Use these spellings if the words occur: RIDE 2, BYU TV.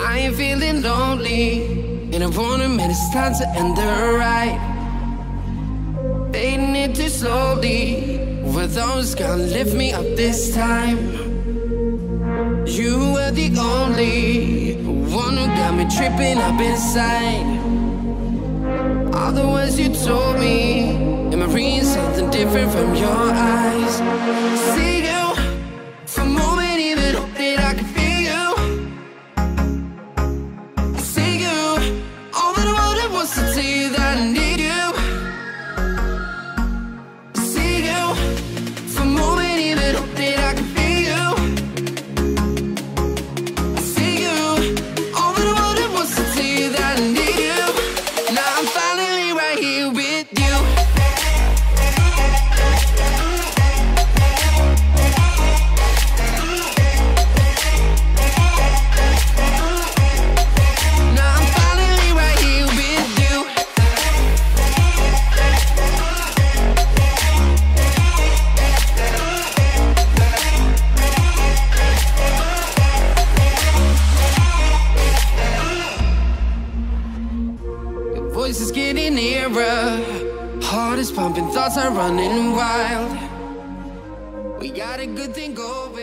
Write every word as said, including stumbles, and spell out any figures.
I ain't feeling lonely, and I've wondered, man, it's time to end the ride. Fading it too slowly, were those gonna lift me up this time? You were the only one who got me tripping up inside. All the words you told me, am I reading something different from your eyes? See you for a moment, even hope that I can. Voice is getting nearer, heart is pumping, thoughts are running wild. We got a good thing going.